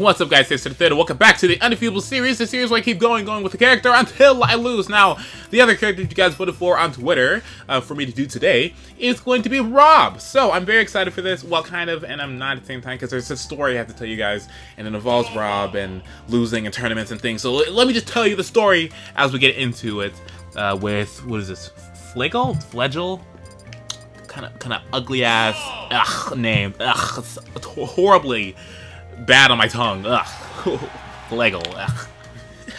What's up, guys? Thanks for the theater. Welcome back to the Undefeatable series. The series where I keep going with the character until I lose. Now, the other character you guys voted for on Twitter for me to do today is going to be R.O.B. So I'm very excited for this. Well, kind of, and I'm not at the same time because there's a story I have to tell you guys, and it involves R.O.B. and losing and tournaments and things. So let me just tell you the story as we get into it with, what is this, Fleagle? Fleagle? Kind of ugly ass name. Ugh, it's horribly bad on my tongue. Ugh, Fleagle. Ugh.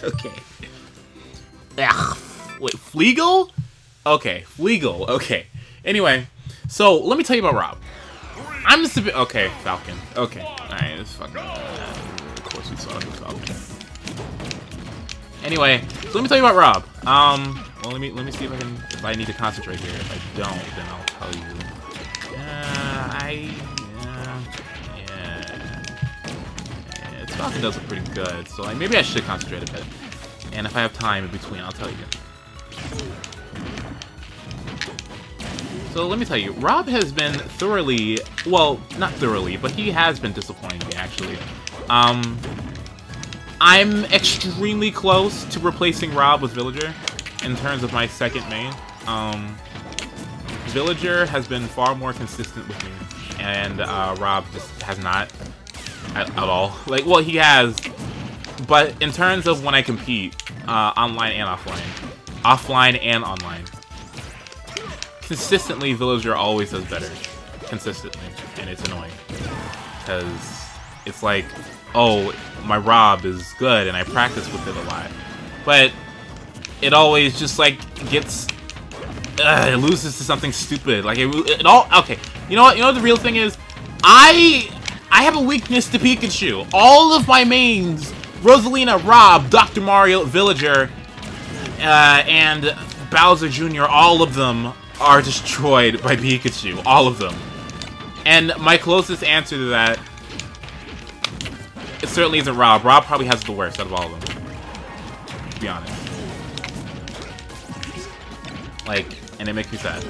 Okay. Ugh. Wait, Fleagle? Okay, Fleagle. Okay. Anyway, so let me tell you about R.O.B. I'm just a bit okay, Falcon. Okay, all right, it's fucking. Of course, we saw the Falcon. Anyway, so let me tell you about R.O.B. Well, let me see if I can. If I need to concentrate here. If I don't, then I'll tell you. Yeah, it's Falcon does it pretty good, so like maybe I should concentrate a bit. And if I have time in between, I'll tell you. So let me tell you, R.O.B. has been thoroughly, well, not thoroughly, but he has been disappointing me actually. I'm extremely close to replacing R.O.B. with Villager. In terms of my second main, Villager has been far more consistent with me, and R.O.B. just has not at all. Like, well, he has, but in terms of when I compete, online and offline, consistently, Villager always does better, consistently, and it's annoying, because it's like, oh, my R.O.B. is good, and I practice with it a lot, but it always just like gets, it loses to something stupid. Like it all. Okay, you know what? You know what the real thing is. I have a weakness to Pikachu. All of my mains: Rosalina, R.O.B., Dr. Mario, Villager, and Bowser Jr. All of them are destroyed by Pikachu. All of them. And my closest answer to that, it certainly isn't R.O.B. R.O.B. probably has the worst out of all of them. To be honest. Like, and it makes me sad.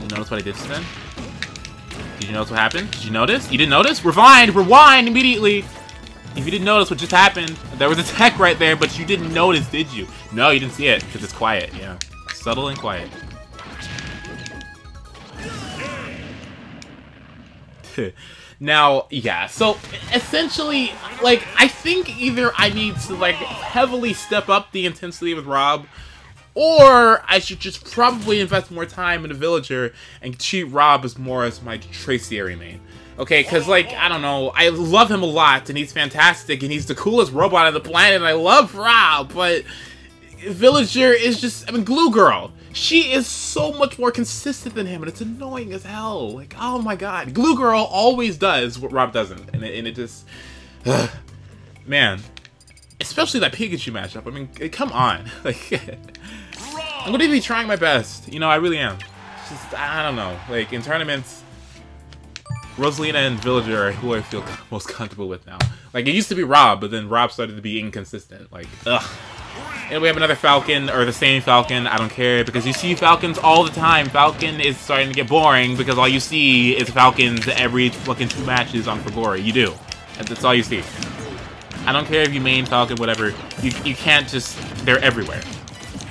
You notice what I did just then? Did you notice what happened? Did you notice? You didn't notice? Rewind immediately! If you didn't notice what just happened, there was a tech right there, but you didn't notice, did you? No, you didn't see it, because it's quiet, yeah. Subtle and quiet. Now, yeah, so essentially, like, I think either I need to, like, heavily step up the intensity with R.O.B., or I should just probably invest more time in a Villager and treat R.O.B. as more as my tertiary main. Okay, because, like, I don't know, I love him a lot, and he's fantastic, and he's the coolest robot on the planet, and I love R.O.B., but Villager is just, I mean, Glue Girl. She is so much more consistent than him, and it's annoying as hell. Like, oh my god. Glue Girl always does what R.O.B. doesn't, and it just... man. Especially that Pikachu matchup. I mean, come on. Like, I'm going to be trying my best. You know, I really am. It's just, I don't know. Like, in tournaments, Rosalina and Villager are who I feel most comfortable with now. Like, it used to be R.O.B., but then R.O.B. started to be inconsistent. Like, ugh. And we have another Falcon, or the same Falcon, I don't care, because you see Falcons all the time. Falcon is starting to get boring, because all you see is Falcons every fucking 2 matches on For Glory. You do. That's all you see. I don't care if you main Falcon, whatever. You can't just... They're everywhere.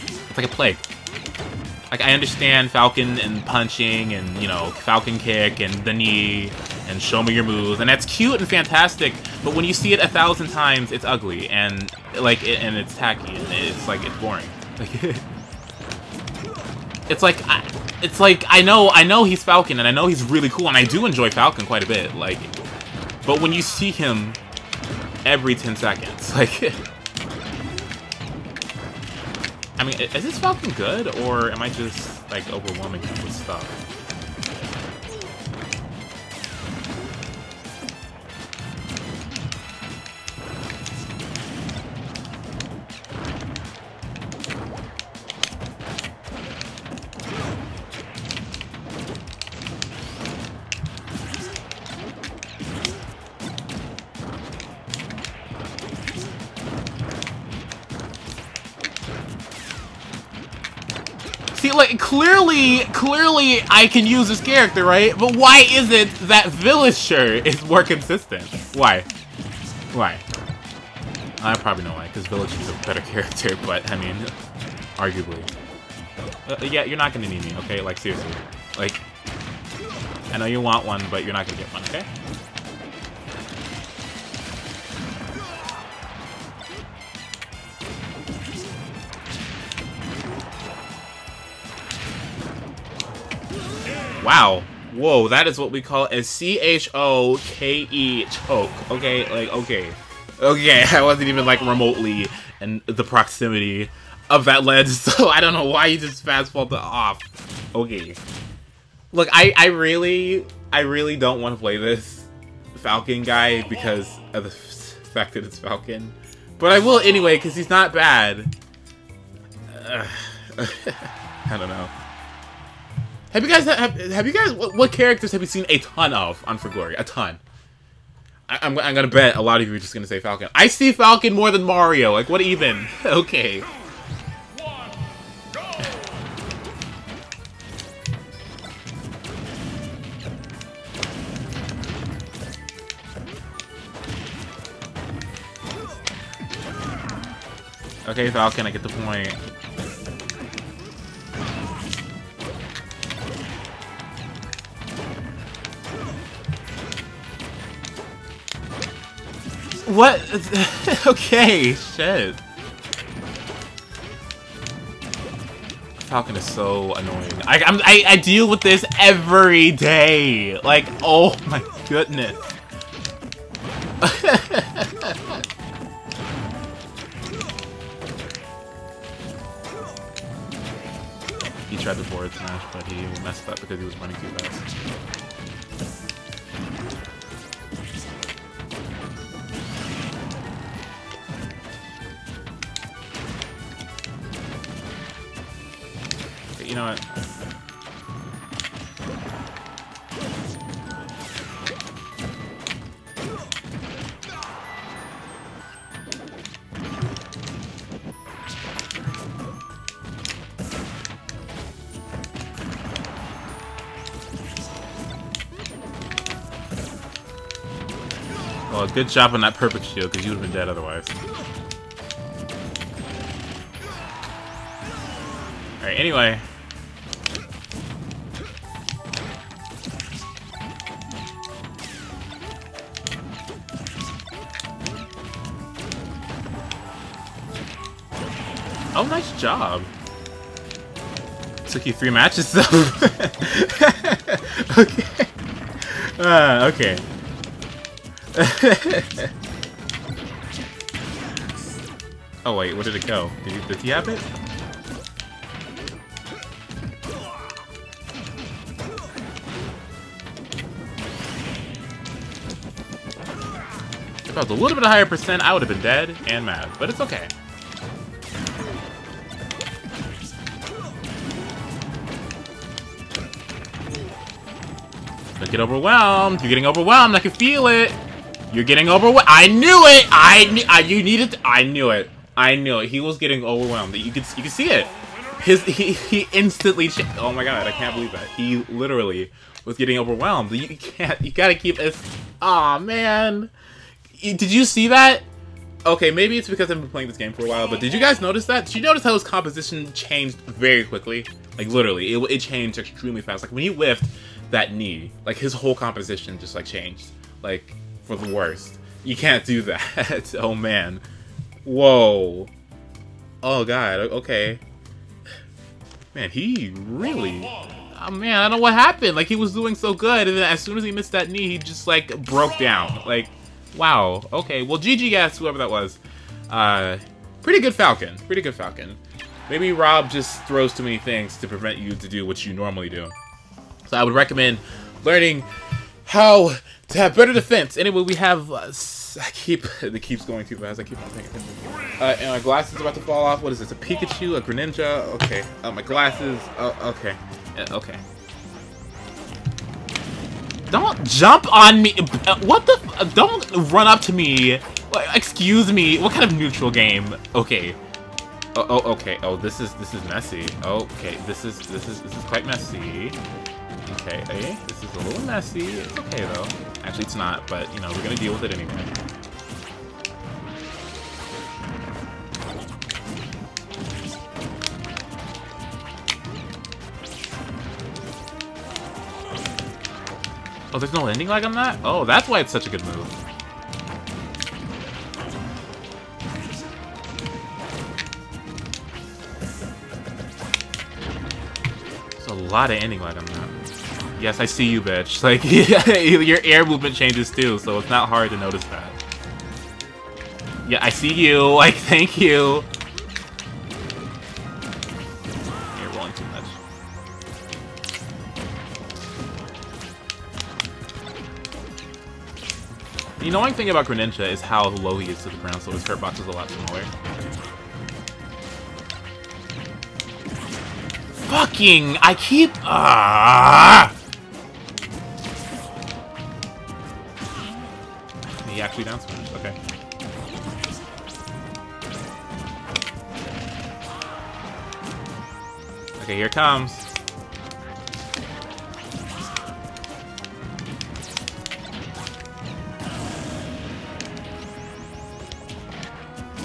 It's like a plague. Like, I understand Falcon and punching, and, you know, Falcon kick, and the knee, and show me your moves, and that's cute and fantastic, but when you see it 1,000 times, it's ugly, and... Like, and it's tacky, and it's like, it's boring. Like, I know he's Falcon, and I know he's really cool, and I do enjoy Falcon quite a bit, like, but when you see him every 10 seconds, like, I mean, is this Falcon good, or am I just, like, overwhelming him with stuff? See, like, clearly I can use this character, right? But why is it that Villager is more consistent? Why? Why? I probably know why, because Villager's a better character, but, I mean, arguably. Yeah, you're not gonna need me, okay? Like, seriously. Like, I know you want one, but you're not gonna get one, okay? Wow. Whoa, that is what we call a C-H-O-K-E choke. Okay, like, okay. Okay, I wasn't even, like, remotely in the proximity of that ledge, so I don't know why you just fastballed it off. Okay. Look, I really don't want to play this Falcon guy because of the fact that it's Falcon. But I will anyway, because he's not bad. I don't know. Have you guys, what characters have you seen a ton of on For Glory? A ton. I'm gonna bet a lot of you are just gonna say Falcon. I see Falcon more than Mario, like, what even? Okay. Okay, Falcon, I get the point. What? Okay, shit. Falcon is so annoying. I deal with this every day. Like, oh my goodness. He tried the forward smash, but he messed up because he was running too fast. You know what? Well, good job on that perfect shield, because you would have been dead otherwise. Alright, anyway. Oh, nice job. Took you 3 matches, though. Okay. Okay. Oh, wait, where did it go? Did he have it? If I was a little bit higher percent, I would have been dead and mad, but it's okay. Get overwhelmed. You're getting overwhelmed. I can feel it. You're getting overwhelmed. I knew it. You needed. I knew it. I knew it. He was getting overwhelmed. You could see it. He instantly. Oh my god! I can't believe that. He literally was getting overwhelmed. You can't. You gotta keep this. Aw, man. Did you see that? Okay, maybe it's because I've been playing this game for a while. But did you guys notice that? Did you notice how his composition changed very quickly? Like literally, it changed extremely fast. Like when he whiffed that knee, like his whole composition just like changed, like for the worst. You can't do that. Oh man, whoa, oh god, okay, man, he really, oh man, I don't know what happened. Like he was doing so good, and then as soon as he missed that knee, he just like broke down. Like, wow, okay, well, GG guys, whoever that was. Pretty good Falcon, pretty good Falcon. Maybe Rob just throws too many things to prevent you to do what you normally do. So I would recommend learning how to have better defense. Anyway, we have, it keeps going too fast, I keep on paying attention. And my glasses about to fall off. What is this, a Pikachu, a Greninja? Okay, my glasses, okay, okay. Don't jump on me, what the, don't run up to me. Excuse me, what kind of neutral game? Okay, Oh, okay. Oh, this is messy. Okay, this is quite messy. Okay, hey, this is a little messy. It's okay though. Actually, it's not, but you know we're gonna deal with it anyway. Oh, there's no landing lag on that? Oh, that's why it's such a good move. There's a lot of ending lag on that. Yes, I see you, bitch. Like, your air movement changes too, so it's not hard to notice that. Yeah, I see you. Like, thank you. You're rolling too much. The annoying thing about Greninja is how low he is to the ground, so his hurt box is a lot smaller. Fucking! I keep... He actually down smashed. Okay. Okay, here it comes.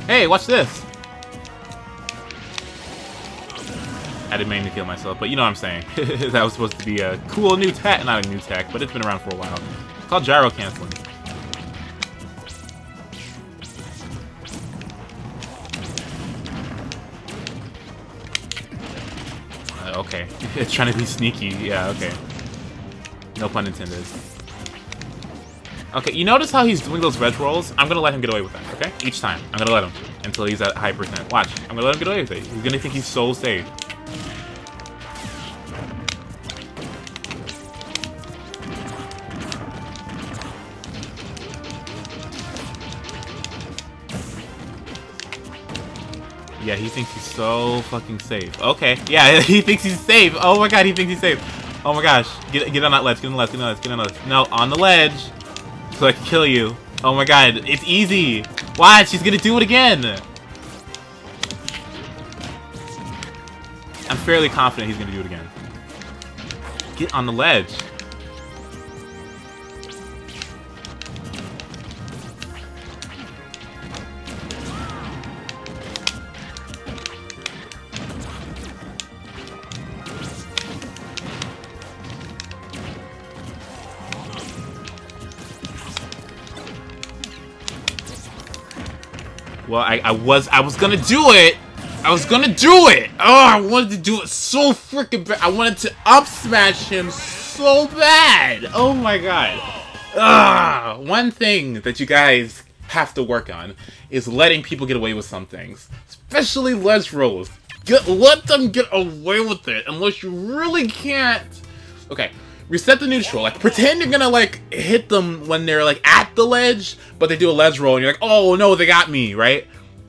Hey, watch this! I didn't mean to kill myself, but you know what I'm saying. That was supposed to be a cool new tech. Not a new tech, but it's been around for a while. It's called gyro canceling. Okay. It's trying to be sneaky. Yeah, okay. No pun intended. Okay, you notice how he's doing those red rolls? I'm gonna let him get away with that, okay? Each time. I'm gonna let him. Until he's at high percent. Watch. I'm gonna let him get away with it. He's gonna think he's so safe. Yeah, he thinks he's so fucking safe. Okay. Yeah, he thinks he's safe. Oh my god, he thinks he's safe. Oh my gosh. Get on that ledge. Get on the ledge. Get on the ledge. Get on the ledge. No, on the ledge. So I can kill you. Oh my god, it's easy. Watch, he's gonna do it again. I'm fairly confident he's gonna do it again. Get on the ledge. Well, I was gonna do it! I was gonna do it! Oh, I wanted to do it so freaking bad! I wanted to up smash him so bad! Oh my god. Ugh. One thing that you guys have to work on is letting people get away with some things. Especially ledge rolls. Let them get away with it, unless you really can't. Okay. Reset the neutral. Like, pretend you're gonna, like, hit them when they're, like, at the ledge, but they do a ledge roll, and you're like, oh, no, they got me, right?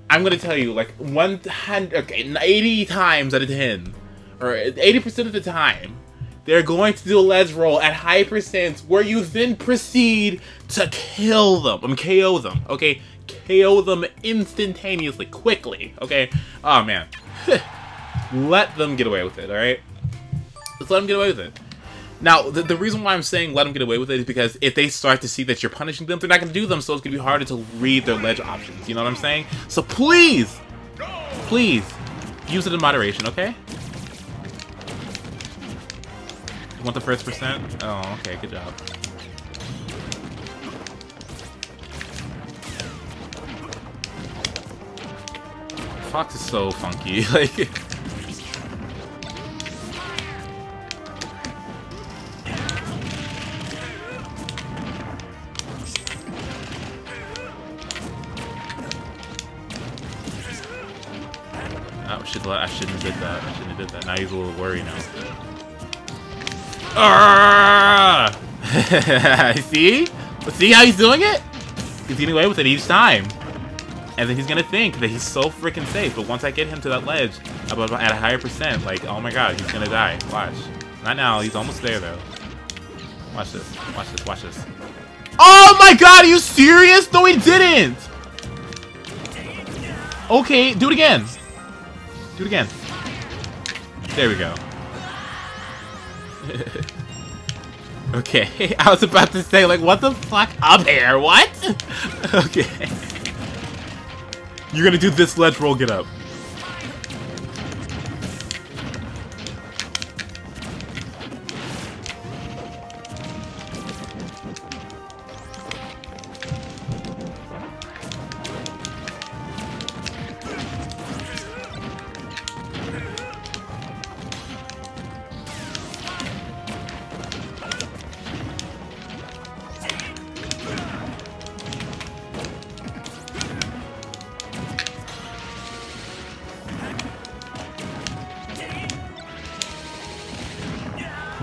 I'm gonna tell you, like, 100, okay, 80 times out of 10, or 80% of the time, they're going to do a ledge roll at high percents, where you then proceed to kill them. I mean, KO them, okay? KO them instantaneously, quickly, okay? Oh, man. Let them get away with it, alright? Just let them get away with it. Now, the reason why I'm saying let them get away with it is because if they start to see that you're punishing them, they're not going to do them, so it's going to be harder to read their ledge options, you know what I'm saying? So please, please, use it in moderation, okay? You want the first percent? Oh, okay, good job. Fox is so funky, like... I shouldn't have did that. I shouldn't have did that. Now he's a little worried now. See? See how he's doing it? He's getting away with it each time. And then he's gonna think that he's so freaking safe. But once I get him to that ledge at a higher percent, like, oh my god, he's gonna die. Watch. Not now. He's almost there, though. Watch this. Watch this. Watch this. Oh my god, are you serious? No, he didn't! Okay, do it again. Do it again. There we go. Okay, I was about to say, like, what the fuck up here? What? Okay. You're gonna do this ledge roll, get up.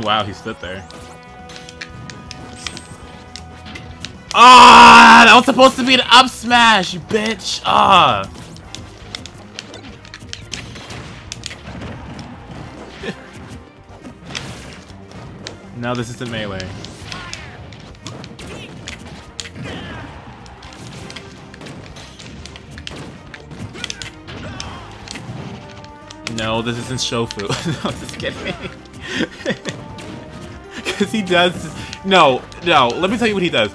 Wow, he stood there. Ah, that was supposed to be an up smash, you bitch. Ah. Now this isn't melee. No, this isn't Shofu. No, just kidding. Because he does... No. Let me tell you what he does.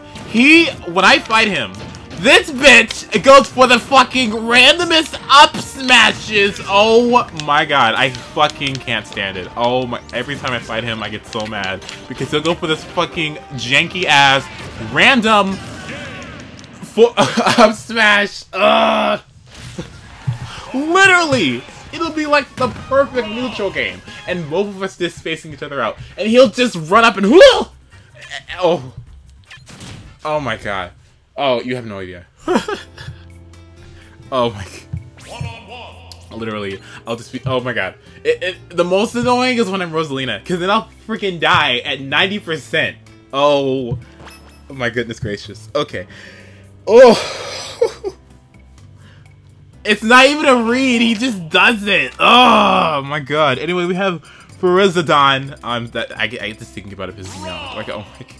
When I fight him, this bitch goes for the fucking randomest up smashes. Oh my god. I fucking can't stand it. Oh my... Every time I fight him, I get so mad. Because he'll go for this fucking janky ass random up smash. Ugh. Literally. It'll be like the perfect neutral game, and both of us just spacing each other out, and he'll just run up and whoo! Oh, oh my god! Oh, you have no idea. Oh my god! Literally, I'll just be. Oh my god! The most annoying is when I'm Rosalina, because then I'll freaking die at 90%. Oh, my goodness gracious! Okay. Oh. It's not even a read, he just does it! Oh my god. Anyway, we have Phryzodon. I get to thinking about it because now. Like, oh my god.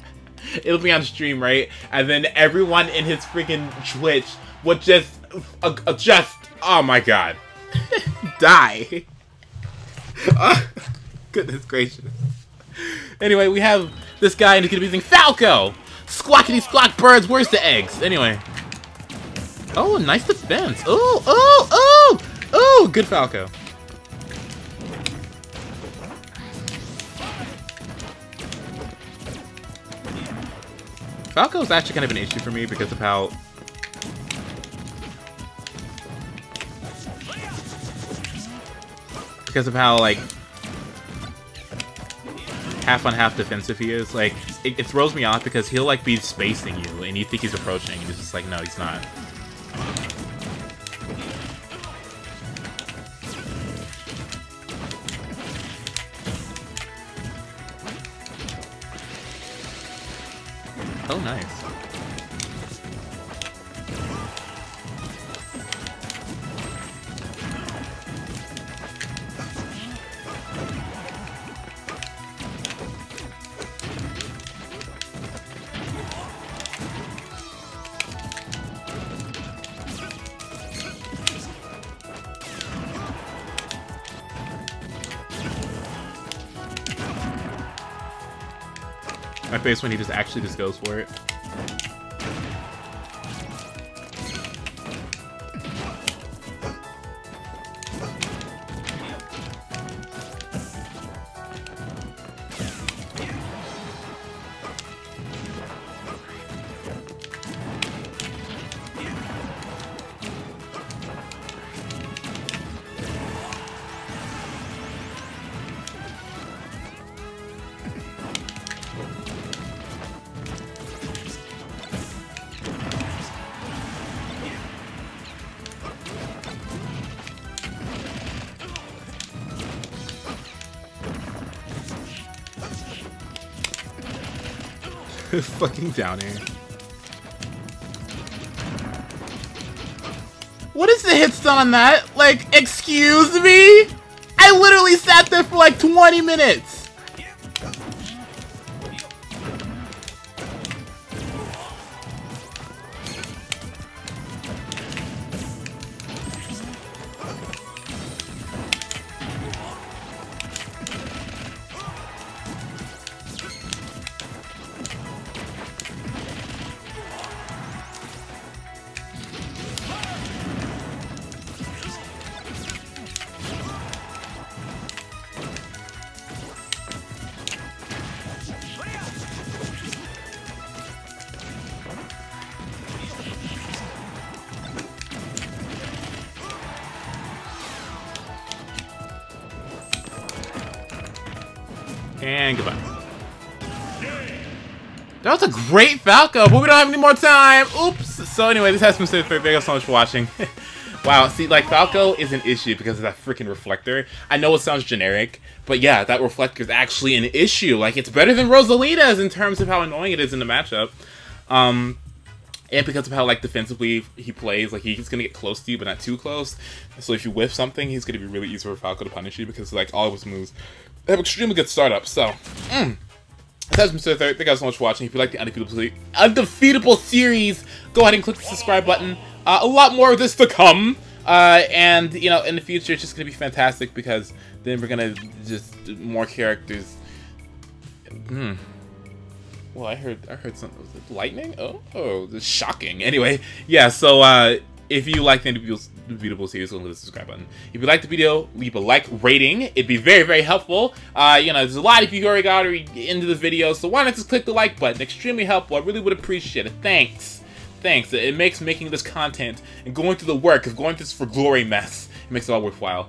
It'll be on stream, right? And then everyone in his freaking Twitch would just oh my god. Die. Oh, goodness gracious. Anyway, we have this guy and he's gonna be using Falco! Squawkity squawk birds, where's the eggs? Anyway. Oh, nice defense. Oh, good Falco. Falco's actually kind of an issue for me because of how... like, half on half defensive he is. Like, it throws me off because he'll, like, be spacing you and you think he's approaching and it's just like, no, he's not. Oh, nice. My face when he just actually just goes for it. Fucking down here. What is the hit stun on that? Like, excuse me? I literally sat there for like 20 minutes! And goodbye. That was a great Falco, but we don't have any more time. Oops. So anyway, this has been Super Fregoria. Thank you so much for watching. Wow, see, like, Falco is an issue because of that freaking reflector. I know it sounds generic, but yeah, that reflector is actually an issue. Like, it's better than Rosalina's in terms of how annoying it is in the matchup. And because of how, like, defensively he plays, like, he's gonna get close to you, but not too close. So if you whiff something, he's gonna be really easy for Falco to punish you because, like, all of his moves have extremely good startups, so. That's Mr. Third. Thank you guys so much for watching. If you like the Undefeatable series, go ahead and click the subscribe button. A lot more of this to come, and, you know, in the future, it's just going to be fantastic because then we're going to just do more characters. Well, I heard something. Was it lightning? Oh, this is shocking. Anyway, yeah, so, if you like the Undefeatable series, go and hit the subscribe button. If you like the video, leave a like rating. It'd be very, very helpful. You know, there's a lot of you already got into the video, so why not just click the like button? Extremely helpful. I really would appreciate it. Thanks. Thanks. It makes making this content and going through the work of going through this For Glory mess, it makes it all worthwhile.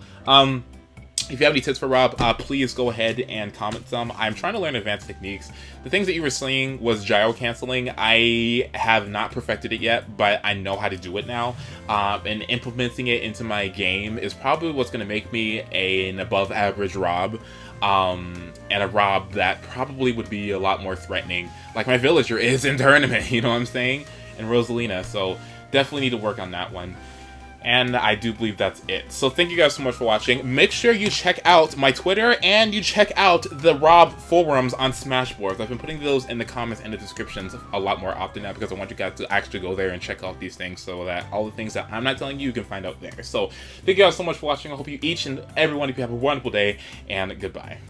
If you have any tips for Rob, please go ahead and comment some. I'm trying to learn advanced techniques. The things that you were seeing was gyro canceling. I have not perfected it yet, but I know how to do it now. And implementing it into my game is probably what's going to make me an above average Rob. And a Rob that probably would be a lot more threatening. Like my Villager is in tournament, you know what I'm saying? And Rosalina, so definitely need to work on that one. And I do believe that's it. So thank you guys so much for watching. Make sure you check out my Twitter and you check out the Rob forums on Smashboards. I've been putting those in the comments and the descriptions a lot more often now because I want you guys to actually go there and check out these things so that all the things that I'm not telling you, you can find out there. So thank you guys so much for watching. I hope you each and everyone, if you have a wonderful day, and goodbye.